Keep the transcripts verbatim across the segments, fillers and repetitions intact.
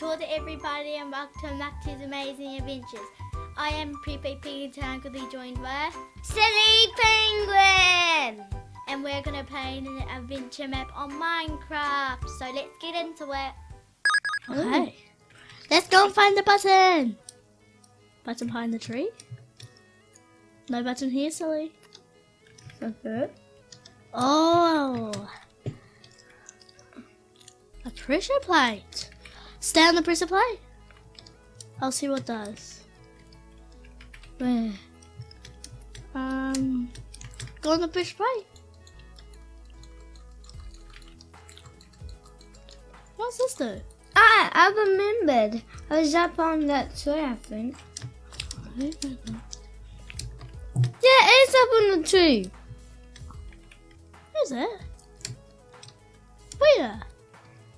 Kia ora everybody and welcome back to Amazing Adventures. I am Prepaid Piggy and I'm joined by Silly Penguin! And we're going to play an adventure map on Minecraft. So let's get into it. Okay. Let's go and find the button. Button behind the tree. No button here, Silly. Okay. Oh. A pressure plate. Stay on the pressure plate. I'll see what it does. Where? Um, go on the pressure plate. What's this do? Ah, I remembered. I was up on that tree, I think. Yeah, it's up on the tree. Is it? Where?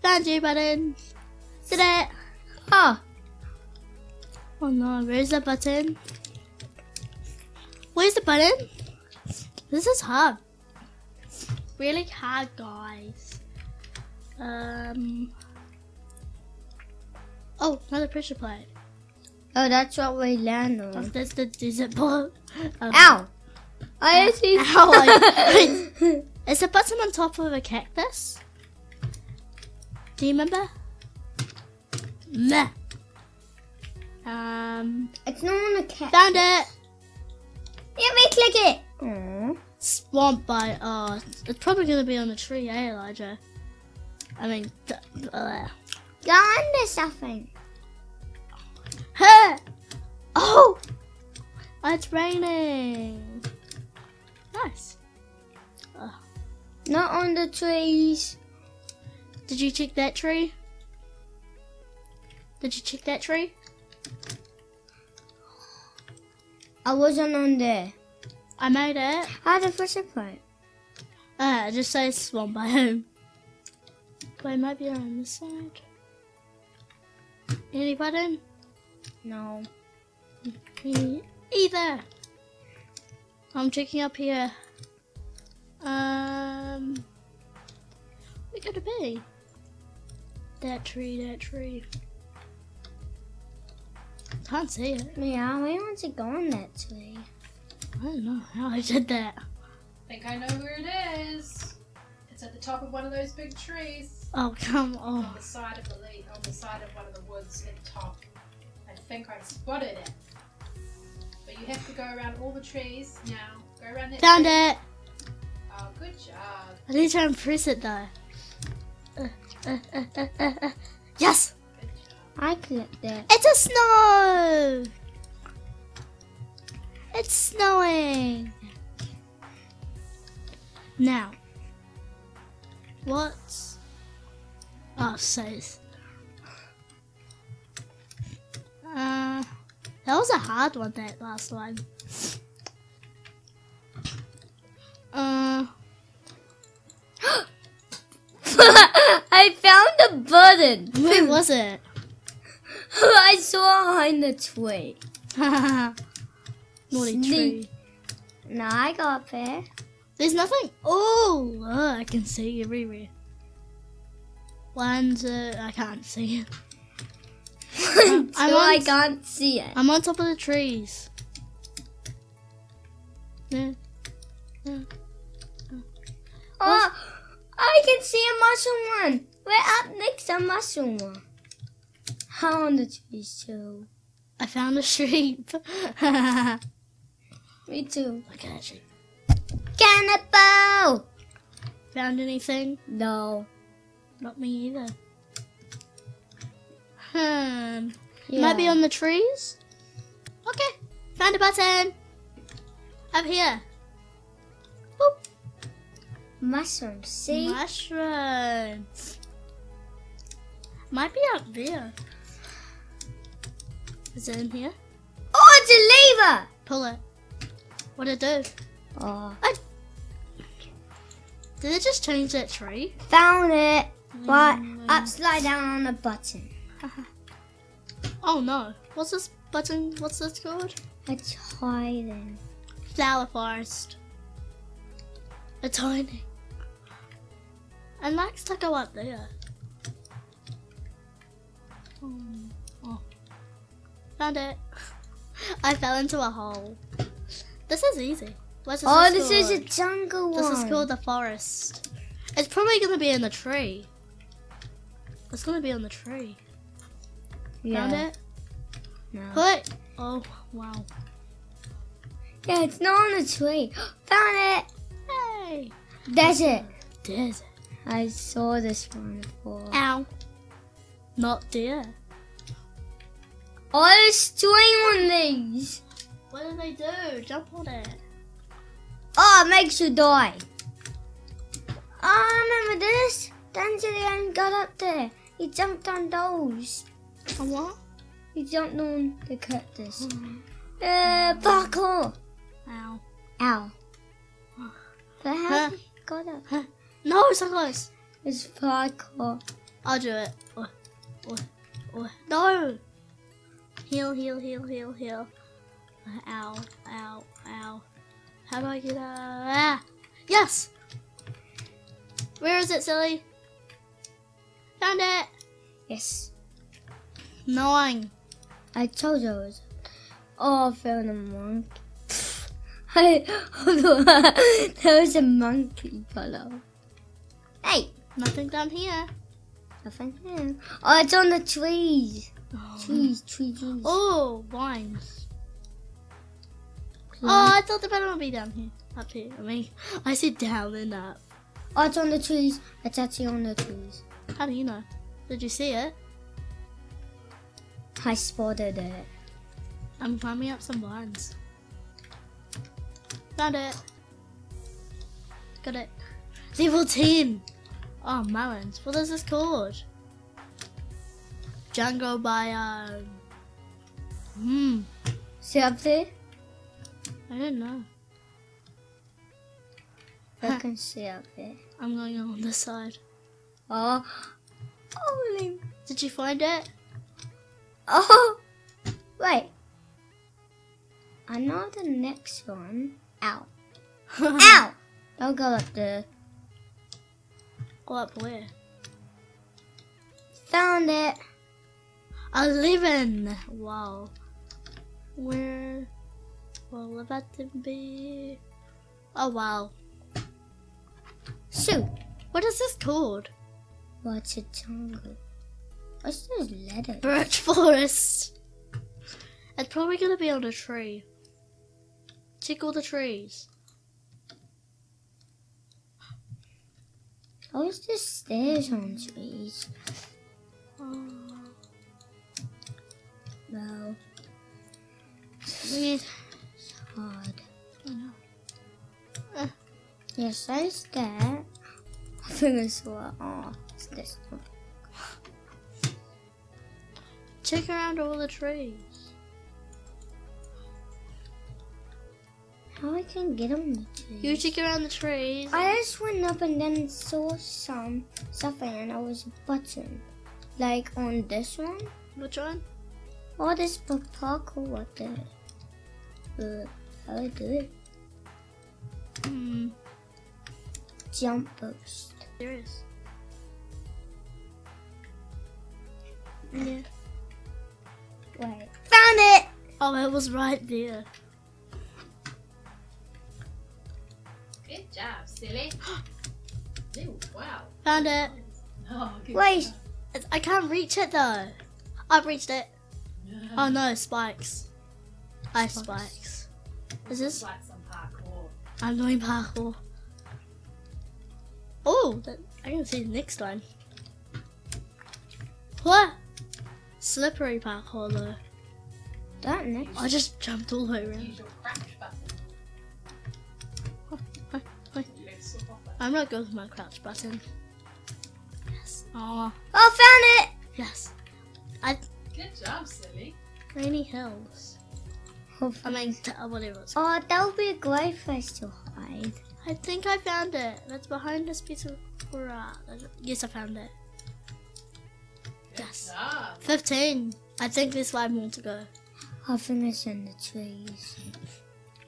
Found you, button. Did it? Oh. Oh no, where's the button? Where's the button? This is hard. Really hard, guys. Um. Oh, another pressure plate. Oh, that's what we land on. Oh, that's the desert ball. Um, Ow! I actually. Ow! I, is the button on top of a cactus? Do you remember? Meh. Um, it's not on a cat. Found it. Let me click it. Aww. Swamp bite. Oh, it's probably gonna be on the tree, eh, Elijah? I mean, uh, go under something. Huh? Oh, it's raining. Nice. Oh. Not on the trees. Did you check that tree? Did you check that tree? I wasn't on there. I made it. I had a pressure plate. Ah, uh, it just says swamp biome. Wait, maybe on this side. Any button? No. Me either. I'm checking up here. Um, where could it be? That tree, that tree. Can't see it. Yeah, where wants it going that tree? I don't know how I did that. I think I know where it is. It's at the top of one of those big trees. Oh, come on. On the side of the lake, on the side of one of the woods at the top. I think I spotted it. But you have to go around all the trees now. Go around that Found tree. it. Oh, good job. I need to try and press it though. Uh, uh, uh, uh, uh, uh. Yes! I clicked it. It's a snow! It's snowing! Now, what? Oh, so. Uh, that was a hard one, that last one. Uh. I found a button! Where was it? I saw behind the tree. Naughty tree. No, I go up there. There's nothing. Oh, oh, I can see everywhere. One, two, I can't see it. One, two, I'm on, I can't see it. I'm on top of the trees. Yeah. Yeah. Oh, oh, I can see a mushroom one. We're up next to a mushroom one. I found the tree too. I found a sheep. Me too. Look at that sheep. Cannibal! Found anything? No. Not me either. Hmm. Yeah. Might be on the trees? Okay. Found a button. Up here. Boop. Mushroom, see? Mushroom. Might be up there. Is it in here? Oh, it's a lever! Pull it. What'd it do? Oh. I... Did it just change that tree? Found it, but mm. upside down on the button. Oh no. What's this button? What's this called? It's hiding. Flower forest. It's hiding. It likes to go up there. Hmm. Oh. Found it. I fell into a hole. This is easy. What's this oh, this called? Is a jungle one. This is called the forest. It's probably going to be in the tree. It's going to be on the tree. Yeah. Found it? No. Put. Oh, wow. Yeah, it's not on the tree. Found it. Hey. Desert. Desert. I saw this one before. Ow. Not deer. Oh, there's twenty-one of these. What do they do? Jump on it. Oh, it makes you die. Oh, I remember this. Dandelion got up there. He jumped on those. On what? He jumped on the cactus. Mm. Uh, parkour. Ow. Ow. But how did he got up? Huh. No, it's so close. It's parkour. I'll do it. Oh, oh, oh. No. Heal, heal, heal, heal, heal. Ow, ow, ow. How do I get out? Ah. Yes. Where is it, Silly? Found it. Yes. Nine. I told you I was. Oh, I found a monkey. I, hold on. There was a monkey below. Hey, nothing down here. Nothing here. Oh, it's on the trees. Oh. Trees, trees, trees. Oh, vines. Oh, I thought the better would be down here. Up here. I mean, I said down and up. Oh, it's on the trees. It's actually on the trees. How do you know? Did you see it? I spotted it. I'm climbing up some vines. Found it. Got it. Level ten. Oh, melons. What is this called? Jungle biome. Hmm. See up there? I don't know. I can see up there. I'm going on this side. Oh. Holy. Did you find it? Oh. Wait. I know the next one. Ow. Ow! Don't go up there. Go up where? Found it. eleven. Wow. Where will about to be? Oh, wow. So, what is this called? What's a jungle? What's those letters? Birch forest. It's probably going to be on a tree. Check all the trees. Oh, it's just stairs on trees. Oh. Well. It's hard. Oh, no. Uh. Yes, I that. I think I saw it. Oh, it's this one. Check around all the trees. How I can get on the trees? You check around the trees. I just went up and then saw some stuff and I was a button. Like on this one? Which one? Oh, this parkour right there. Uh, how do I do it? Hmm. Jump boost. There is. Yeah. Wait. Found it! Oh, it was right there. Good job, Silly. Ew, wow. Found it. Oh, wait. Job. I can't reach it though. I've reached it. No. Oh no, spikes. I have spikes. Is this? Like some parkour. I'm doing parkour. Oh, that, I can see the next one. What? Slippery parkour though. That next. I just jumped all the way around. Use your crouch button. Oh, oh, oh. I'm not good with my crouch button. Yes. Oh. Oh, found it. Yes. I. Good job, Silly. Rainy hills. I mean, whatever it's called. Oh, that would be a great place to hide. I think I found it. That's behind this piece of rock. Yes, I found it. Good yes. Job. fifteen. I think there's five more to go. I think it's in the trees.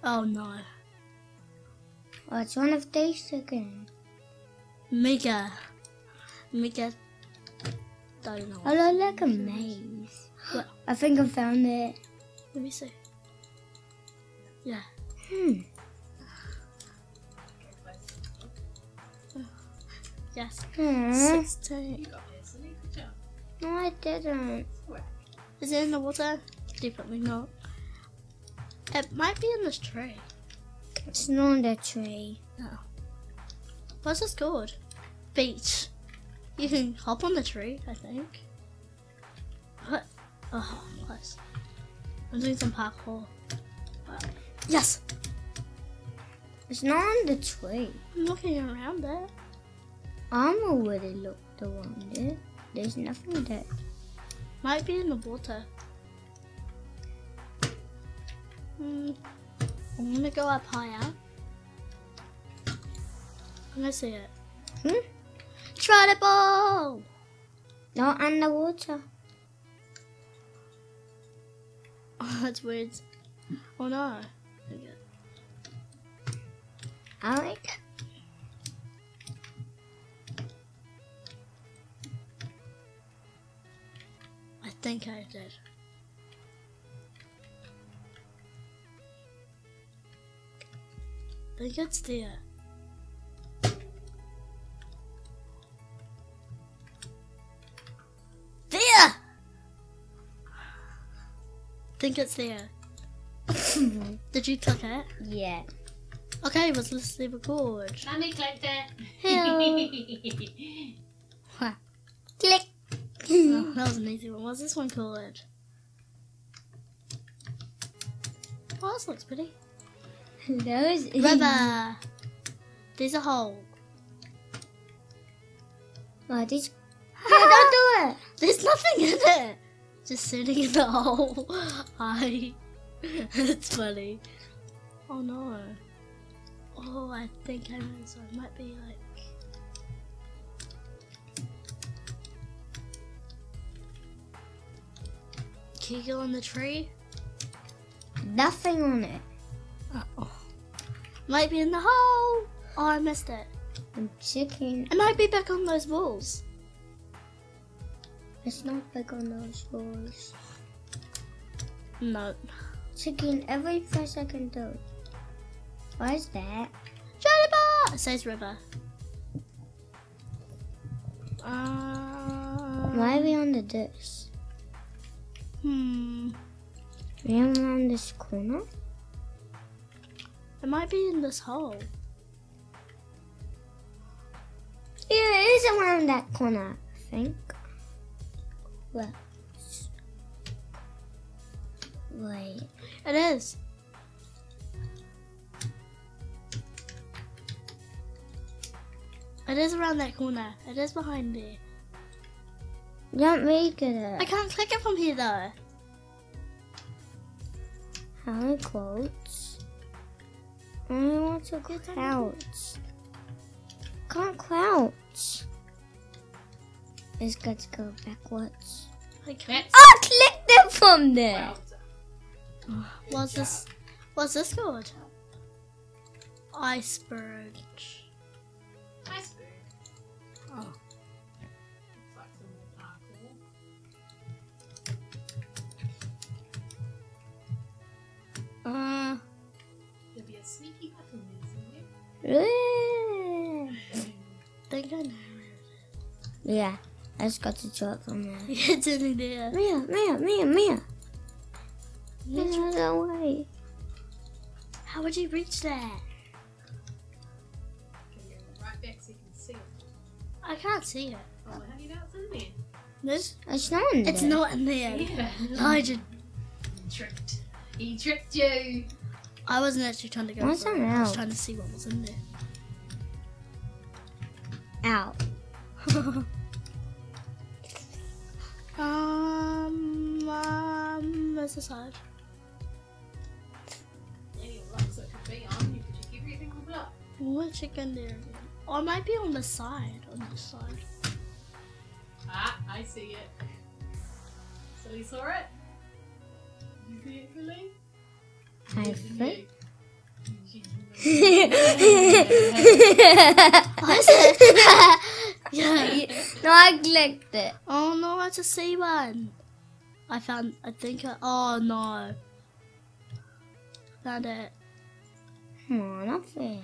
Oh, no. Oh, it's one of these again. Mega. Mega. I don't know. I look like a maze. Look, I think I found it. Let me see. Yeah. Hmm. Yes. Mm. sixteen. You got here, Silly. Good job. No, I didn't. Where? Is it in the water? Definitely not. It might be in this tree. It's not in the tree. No. What's this called? Beach. You can hop on the tree, I think. What? Oh, close. I'm doing some parkour. But yes! It's not on the tree. I'm looking around there. I'm already looked around there. There's nothing there. Might be in the water. Mm. I'm gonna go up higher. I'm gonna see it. Hmm? Try the ball! Not underwater. Oh, that's weird. Oh no. Okay. I like it. I think I did. I think it's there. There! I think it's there. Did you click it? Yeah. Okay, let's see record. Mommy clicked it. Hello. Huh. Click. Oh, that was an easy one. What's this one called? Oh, this looks pretty. Those rubber. There's a hole. Oh, did you... ah, don't do it. There's nothing in it. Just sitting in the hole. Hi. That's funny. Oh no. Oh, I think I meant so. It might be like. Can you go on the tree? Nothing on it. Uh-oh. Might be in the hole. Oh, I missed it. I'm checking. It might be back on those walls. It's not back on those walls. Nope. Checking every place I can do. What is that? It says river. Um, Why are we on the this? Hmm. We are on this corner? It might be in this hole. Yeah, it is around that corner, I think. Well, wait. It is. It is around that corner. It is behind there. Don't make it. I can't click it from here though. How quotes? I only want to crouch. Can't crouch. It's got to go backwards. I clicked. Oh, click them from there. Wow. What's this? What's this called? Iceberg. Iceberg. Oh. It's like some more parkour. Uh. There'll be a sneaky button there somewhere. They don't know. Yeah, I just got to draw it from there. It's in there. Mia, Mia, Mia, Mia. There's no way. How would you reach that? Right back so you can see it. I can't see it. Oh, how do you know it's in there? There's, it's not in there. It's not in there. Yeah. I just tricked. He tricked you. I wasn't actually trying to go. What's that? I was trying to see what was in there. Ow. um, um, where's the side? Any luck so it could be on you, but you keep everything on block. We'll check in there again. Or it might be on the side. On the side. Ah, I see it. So you saw it? You see it, Silly? I think. What is it? Yeah, you, no, I clicked it. Oh no, it's a sea one. I found, I think, I, oh no. Found it. Oh, nothing.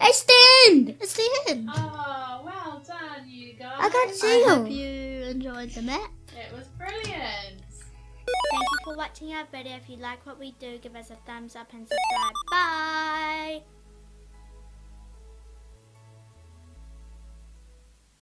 It's the end! It's the end! Oh, well done, you guys. I got two. I hope you enjoyed the map. It was brilliant. Thank you for watching our video. If you like what we do, give us a thumbs up and subscribe. Bye!